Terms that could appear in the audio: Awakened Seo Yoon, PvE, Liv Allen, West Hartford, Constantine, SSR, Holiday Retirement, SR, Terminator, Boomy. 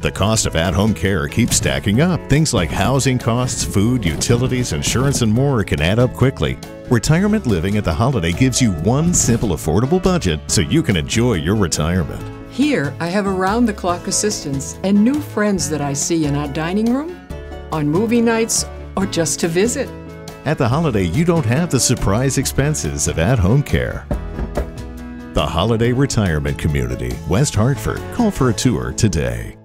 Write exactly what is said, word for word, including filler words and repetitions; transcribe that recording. The cost of at-home care keeps stacking up. Things like housing costs, food, utilities, insurance, and more can add up quickly. Retirement living at the Holiday gives you one simple, affordable budget so you can enjoy your retirement. Here, I have around-the-clock assistance and new friends that I see in our dining room, on movie nights, or just to visit. At the Holiday, you don't have the surprise expenses of at-home care. The Holiday Retirement Community, West Hartford. Call for a tour today.